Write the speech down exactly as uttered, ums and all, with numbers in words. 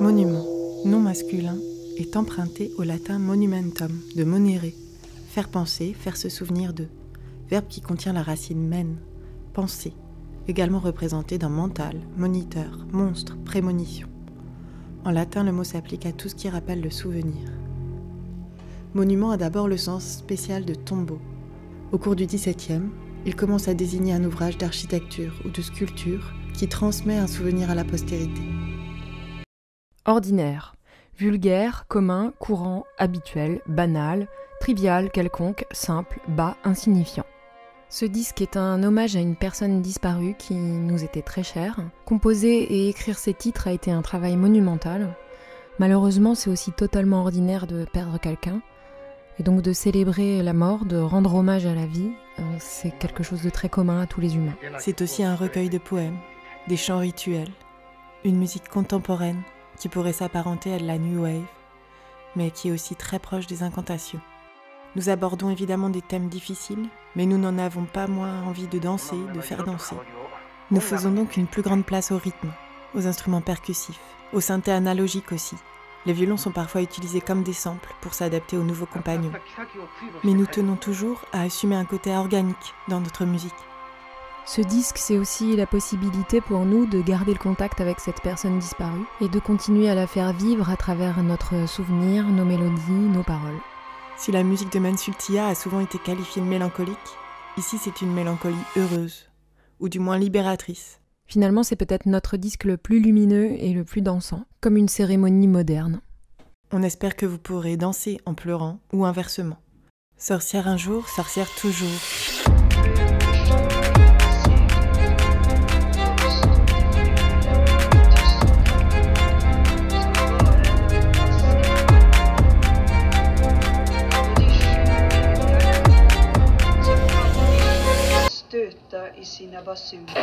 Monument, nom masculin, est emprunté au latin monumentum, de monere, faire penser, faire se souvenir de, verbe qui contient la racine men, penser, également représenté dans mental, moniteur, monstre, prémonition. En latin, le mot s'applique à tout ce qui rappelle le souvenir. Monument a d'abord le sens spécial de tombeau. Au cours du dix-septième, il commence à désigner un ouvrage d'architecture ou de sculpture qui transmet un souvenir à la postérité. Ordinaire, vulgaire, commun, courant, habituel, banal, trivial, quelconque, simple, bas, insignifiant. Ce disque est un hommage à une personne disparue qui nous était très chère. Composer et écrire ses titres a été un travail monumental. Malheureusement, c'est aussi totalement ordinaire de perdre quelqu'un. Et donc de célébrer la mort, de rendre hommage à la vie, c'est quelque chose de très commun à tous les humains. C'est aussi un recueil de poèmes, des chants rituels, une musique contemporaine qui pourrait s'apparenter à de la new wave, mais qui est aussi très proche des incantations. Nous abordons évidemment des thèmes difficiles, mais nous n'en avons pas moins envie de danser, de faire danser. Nous faisons donc une plus grande place au rythme, aux instruments percussifs, aux synthés analogiques aussi. Les violons sont parfois utilisés comme des samples pour s'adapter aux nouveaux compagnons. Mais nous tenons toujours à assumer un côté organique dans notre musique. Ce disque, c'est aussi la possibilité pour nous de garder le contact avec cette personne disparue et de continuer à la faire vivre à travers notre souvenir, nos mélodies, nos paroles. Si la musique de Mansfield.T Y A a souvent été qualifiée de mélancolique, ici c'est une mélancolie heureuse, ou du moins libératrice. Finalement, c'est peut-être notre disque le plus lumineux et le plus dansant, comme une cérémonie moderne. On espère que vous pourrez danser en pleurant ou inversement. Sorcière un jour, sorcière toujours. Stöta i sina basuner.